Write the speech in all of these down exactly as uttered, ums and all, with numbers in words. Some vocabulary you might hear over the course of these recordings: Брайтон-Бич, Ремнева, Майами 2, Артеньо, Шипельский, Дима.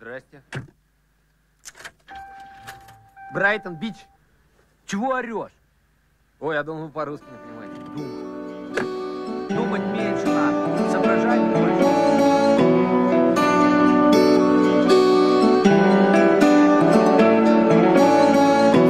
Здрасте. Брайтон-Бич, чего орешь? Ой, я думал, вы по-русски не понимаете. Думать. Думать меньше надо. Соображать больше.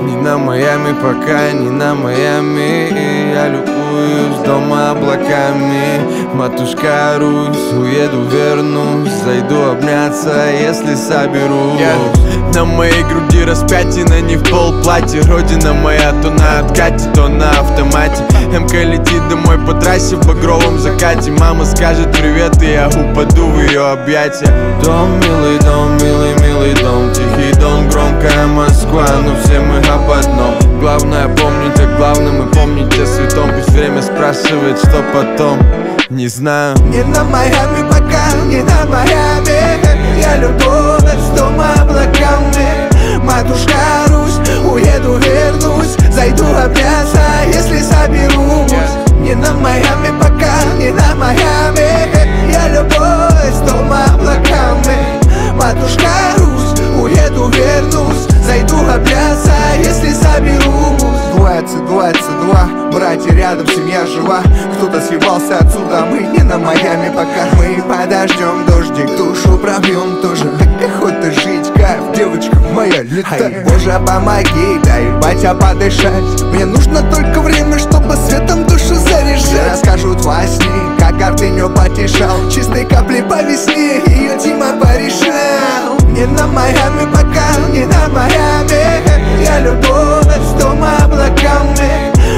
Не на Майами, пока не на Майами. Я любуюсь дома облаками. Матушка Русь, уеду, вернусь, зайду обняться, если соберусь. Yeah. На моей груди распятина, не в полплатье. Родина моя то на откате, то на автомате. МК летит домой по трассе в багровом закате. Мама скажет привет, и я упаду в ее объятия. Дом, милый дом, милый, милый дом, тихий дом, громкая Москва, но все мы об одном. Главное помнить о главном и помнить о святом. Пусть время спрашивает, что потом, не знаю. Не на Майами, пока не на Майами. Я любовь дома облаками. Матушка Русь, уеду, вернусь, зайду обняться, если соберусь. Не на Майами, пока не на Майами. Я любовь дома облаками. Матушка Русь, уеду, вернусь, зайду обняться, если соберусь. Двоятся, двоятся, два, братья рядом, семья жива. Кто-то съебался отсюда, мы не на Майами пока. Мы подождем дождик, душу пробьем тоже. Охота жить, кайф, девочка моя, летай. Боже, помоги, дай, батя, подышать. Мне нужно только время, чтобы светом душу заряжать. Расскажут во сне, как Артеньо потешал. Чистой капли по весне, ее Дима порешал. Не на Майами пока, не на Майами. Я любовь с дома облаками.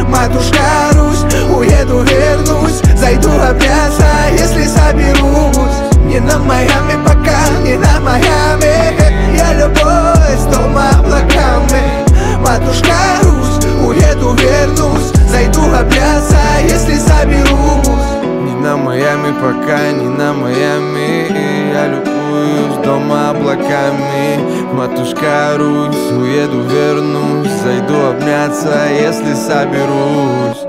Матушка Русь, уеду, вернусь, зайду обняться, если соберусь. Не на Майами пока, не на Майами. Я любовь с дома облаками. Матушка Русь, уеду, вернусь, зайду обняться, если соберусь. Не на Майами пока, не на Майами. Я люблю дома облаками. Матушка Русь, уеду, вернусь, зайду обняться, если соберусь.